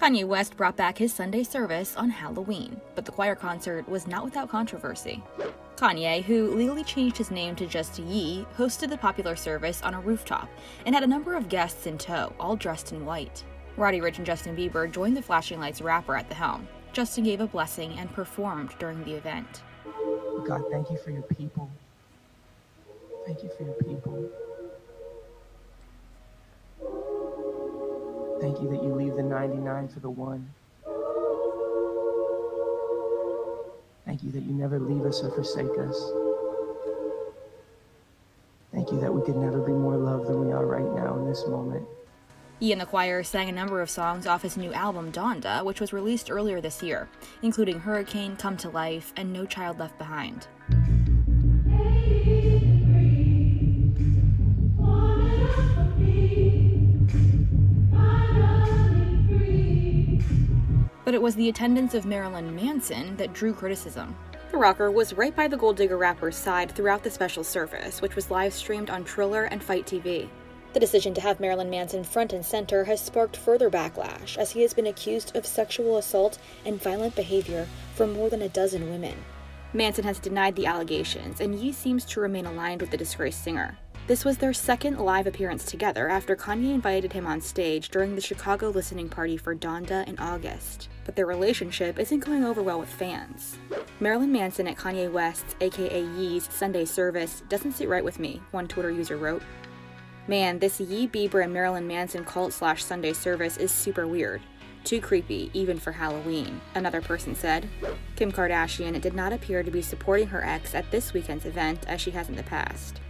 Kanye West brought back his Sunday service on Halloween, but the choir concert was not without controversy. Kanye, who legally changed his name to just Ye, hosted the popular service on a rooftop and had a number of guests in tow, all dressed in white. Roddy Ricch and Justin Bieber joined the Flashing Lights rapper at the helm. Justin gave a blessing and performed during the event. God, thank you for your people. Thank you for your people. Thank you that you leave the 99 for the one. Thank you that you never leave us or forsake us. Thank you that we could never be more loved than we are right now in this moment. Ye and the choir sang a number of songs off his new album, Donda, which was released earlier this year, including Hurricane, Come to Life, and No Child Left Behind. But it was the attendance of Marilyn Manson that drew criticism. The rocker was right by the Gold Digger rapper's side throughout the special service, which was live streamed on Triller and Fight TV. The decision to have Marilyn Manson front and center has sparked further backlash, as he has been accused of sexual assault and violent behavior from more than a dozen women. Manson has denied the allegations, and Ye seems to remain aligned with the disgraced singer. This was their second live appearance together after Kanye invited him on stage during the Chicago listening party for Donda in August. But their relationship isn't going over well with fans. Marilyn Manson at Kanye West's, aka Ye's, Sunday service doesn't sit right with me, one Twitter user wrote. Man, this Ye, Bieber, and Marilyn Manson cult/Sunday service is super weird. Too creepy, even for Halloween, another person said. Kim Kardashian did not appear to be supporting her ex at this weekend's event as she has in the past.